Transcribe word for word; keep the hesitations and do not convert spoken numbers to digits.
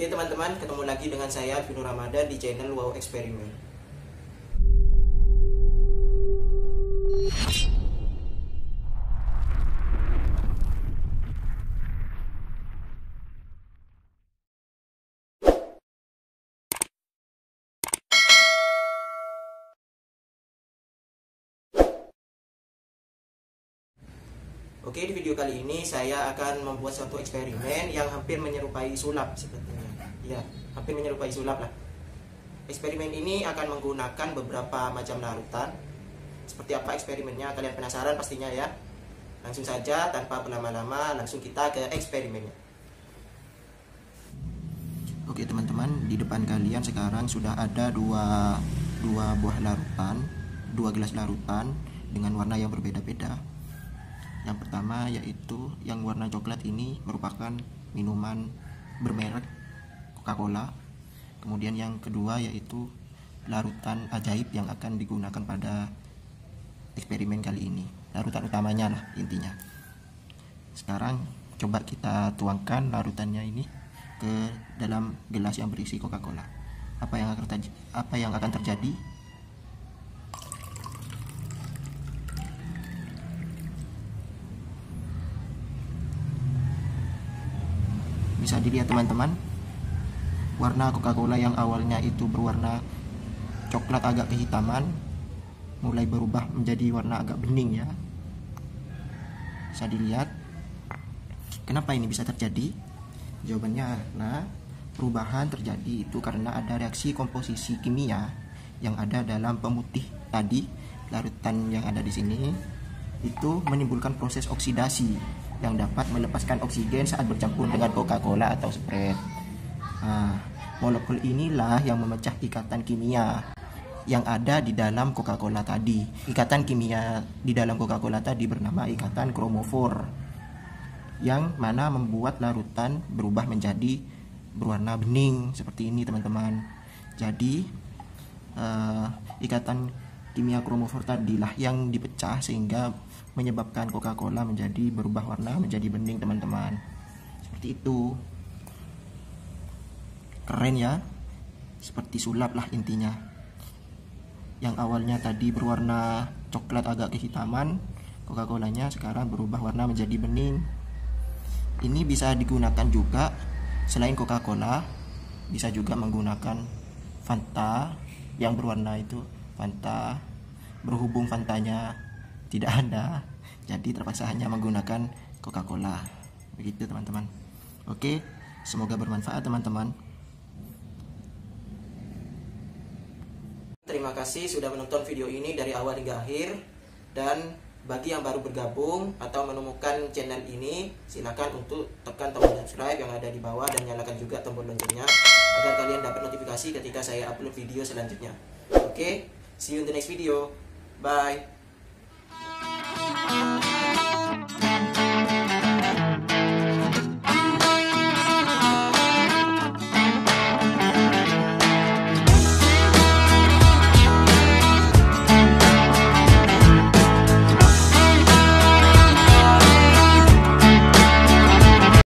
Oke teman-teman, ketemu lagi dengan saya Bino Ramada di channel Wow Eksperimen. Oke, di video kali ini saya akan membuat suatu eksperimen yang hampir menyerupai sulap sebetulnya. Ya, hampir menyerupai sulap lah. Eksperimen ini akan menggunakan beberapa macam larutan. Seperti apa eksperimennya? Kalian penasaran pastinya ya. Langsung saja tanpa berlama-lama, langsung kita ke eksperimennya. Oke teman-teman, di depan kalian sekarang sudah ada dua dua buah larutan, dua gelas larutan dengan warna yang berbeda-beda. Yang pertama yaitu yang warna coklat ini merupakan minuman bermerek Coca-Cola. Kemudian yang kedua yaitu larutan ajaib yang akan digunakan pada eksperimen kali ini. Larutan utamanya lah intinya. Sekarang coba kita tuangkan larutannya ini ke dalam gelas yang berisi Coca-Cola. Apa yang akan terjadi? Apa yang akan terjadi? Bisa dilihat teman-teman, warna Coca-Cola yang awalnya itu berwarna coklat agak kehitaman mulai berubah menjadi warna agak bening ya. Bisa dilihat. Kenapa ini bisa terjadi? Jawabannya, nah, perubahan terjadi itu karena ada reaksi komposisi kimia yang ada dalam pemutih tadi. Larutan yang ada di sini itu menimbulkan proses oksidasi yang dapat melepaskan oksigen saat bercampur dengan Coca-Cola atau Sprite. Nah, molekul inilah yang memecah ikatan kimia yang ada di dalam Coca-Cola tadi. Ikatan kimia di dalam Coca-Cola tadi bernama ikatan kromofor, yang mana membuat larutan berubah menjadi berwarna bening seperti ini teman-teman. Jadi eh, ikatan kimia kromofor tadilah yang dipecah sehingga menyebabkan Coca-Cola menjadi berubah warna menjadi bening teman-teman. Seperti itu. Keren ya. Seperti sulap lah intinya. Yang awalnya tadi berwarna coklat agak kehitaman, Coca-Colanya sekarang berubah warna menjadi bening. Ini bisa digunakan juga selain Coca-Cola, bisa juga menggunakan Fanta yang berwarna itu. Fanta, berhubung Fantanya tidak ada, jadi terpaksa hanya menggunakan Coca-Cola. Begitu teman-teman. Oke, semoga bermanfaat teman-teman. Terima kasih sudah menonton video ini dari awal hingga akhir. Dan bagi yang baru bergabung atau menemukan channel ini, silakan untuk tekan tombol subscribe yang ada di bawah dan nyalakan juga tombol loncengnya agar kalian dapat notifikasi ketika saya upload video selanjutnya. Oke, see you in the next video. Bye.